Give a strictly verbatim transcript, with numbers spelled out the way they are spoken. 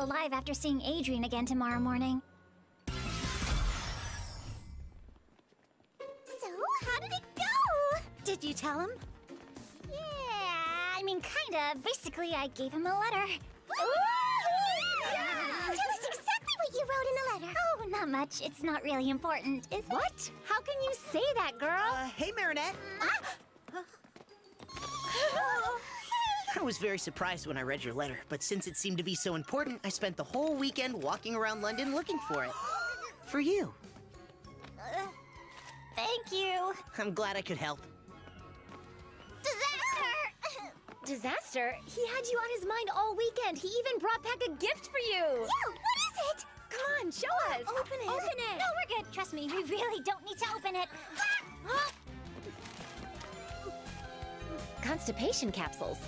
still alive after seeing Adrien again tomorrow morning. So, how did it go? Did you tell him? Yeah, I mean, kinda. Basically, I gave him a letter. Ooh, yeah! Tell us exactly what you wrote in the letter. Oh, not much. It's not really important, is what? it? What? How can you say that, girl? Uh, hey, Marinette. Ah! I was very surprised when I read your letter, but since it seemed to be so important, I spent the whole weekend walking around London looking for it. For you. Uh, thank you. I'm glad I could help. Disaster! Disaster? He had you on his mind all weekend. He even brought back a gift for you. Yeah, what is it? Come on, show oh, us. Open it. Open it. No, we're good. Trust me, we really don't need to open it. Constipation capsules.